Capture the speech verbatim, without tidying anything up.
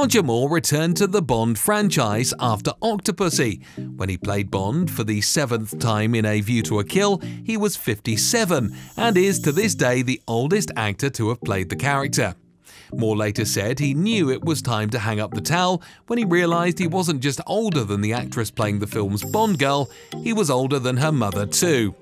Roger Moore returned to the Bond franchise after Octopussy. When he played Bond for the seventh time in A View to a Kill, he was fifty-seven and is to this day the oldest actor to have played the character. Moore later said he knew it was time to hang up the towel when he realised he wasn't just older than the actress playing the film's Bond girl, he was older than her mother too.